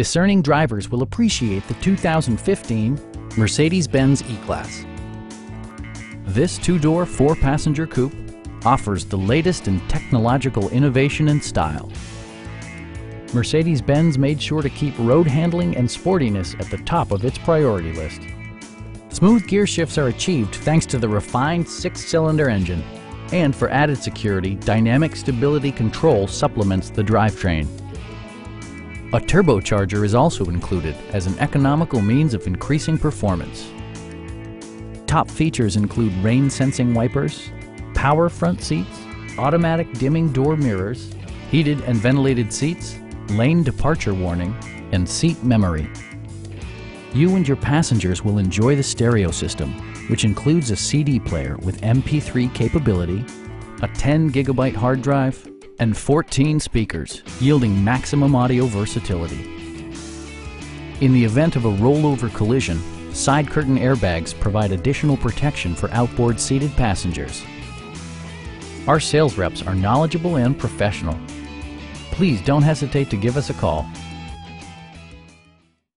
Discerning drivers will appreciate the 2015 Mercedes-Benz E-Class. This two-door, four-passenger coupe offers the latest in technological innovation and style. Mercedes-Benz made sure to keep road handling and sportiness at the top of its priority list. Smooth gear shifts are achieved thanks to the refined six-cylinder engine, and for added security, dynamic stability control supplements the drivetrain. A turbocharger is also included as an economical means of increasing performance. Top features include rain-sensing wipers, power front seats, automatic dimming door mirrors, heated and ventilated seats, lane departure warning, and seat memory. You and your passengers will enjoy the stereo system, which includes a CD player with MP3 capability, a 10-gigabyte hard drive, and 14 speakers, yielding maximum audio versatility. In the event of a rollover collision, side curtain airbags provide additional protection for outboard seated passengers. Our sales reps are knowledgeable and professional. Please don't hesitate to give us a call.